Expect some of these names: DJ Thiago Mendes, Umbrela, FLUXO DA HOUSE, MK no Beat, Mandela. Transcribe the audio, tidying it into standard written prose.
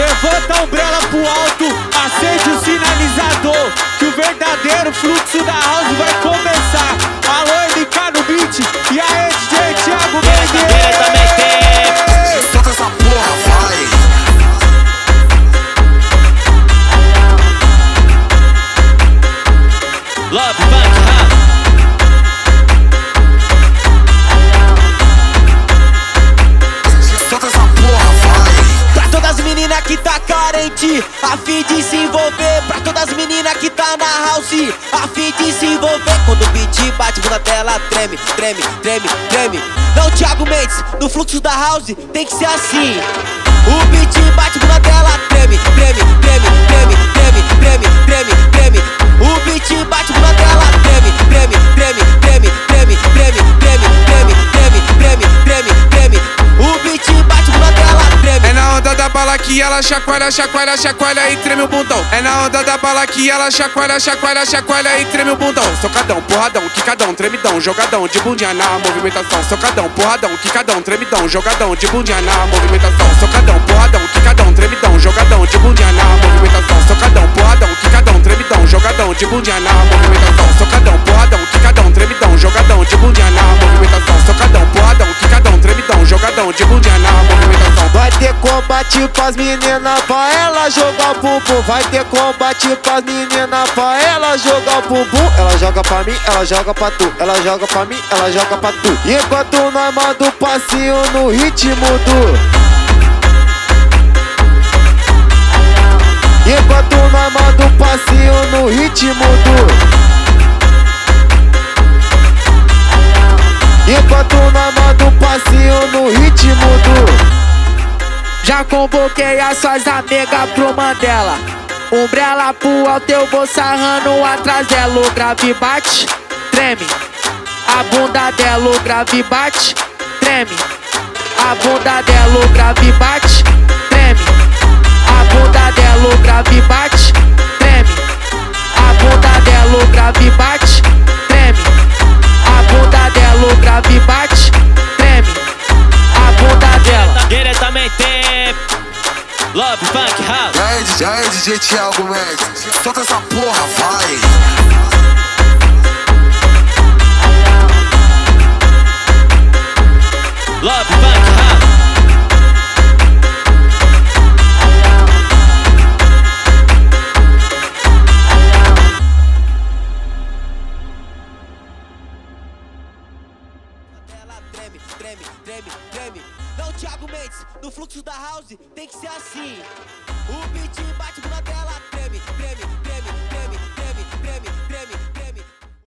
Levanta a umbrella pro alto, acende o sinalizador, que o verdadeiro fluxo da house vai começar. Alô, MK no beat, e aí DJ Thiago Mendes. Solta essa porra, vai. Love, funk, house. Solta essa porra, vai. Pra todas as meninas que tá carente, a fim de se envolver. Pra todas as meninas que tá na house, a fim de se envolver. Quando o beat bate, bunda dela treme, treme, treme, treme. Não, Thiago Mendes, no fluxo da house tem que ser assim. O beat bate, bunda dela treme, treme, treme, treme, treme, treme, treme, treme, treme. O beat bate, bunda dela treme, treme, treme, treme, treme, treme, treme, treme, treme, treme, treme, treme. O beat bate, bunda dela treme. É na onda da bala que ela chacoalha, chacoalha, chacoalha e treme o bundão. É na onda da bala que ela chacoalha, chacoalha, chacoalha e treme o bundão. Socadão, porradão, quicadão, tremidão, jogadão de bundinha na movimentação. Socadão, porradão, quicadão, tremidão, jogadão de bundinha na movimentação. Socadão, porradão, quicadão, tremidão, jogadão de bundinha na movimentação. Socadão, porradão, quicadão, tremidão, jogadão de bundinha na movimentação, socadão, porradão, quicadão, tremidão, jogadão de bundinha na movimentação, socadão, porradão, quicadão, tremidão, jogadão de bundinha na movimentação. Vai ter combate pras meninas pra ela jogar o bumbum. Vai ter combate pras meninas pra ela jogar o bumbum. Ela joga pra mim, ela joga pra tu. Ela joga pra mim, ela joga pra tu. E enquanto nós manda o passinho no ritmo do. Enquanto nós manda um passinho no ritmo do. Enquanto nós manda um passinho no ritmo do. Já convoquei as suas amigas pro Mandela. Umbrella pro alto, eu vou sarrando atrás dela. O grave bate, treme a bunda dela. O grave bate, treme a bunda dela. O grave bate, treme a bunda dela, o grave bate, treme. A bunda dela, o grave bate, treme. A bunda dela, o grave bate, treme. A bunda dela. Diretamente Love, Funk, House. E aí DJ Thiago Mendes, solta essa porra, vai. Love, Funk, House. Treme, treme, treme. Não, Thiago Mendes, no fluxo da house tem que ser assim. O beat bate na tela.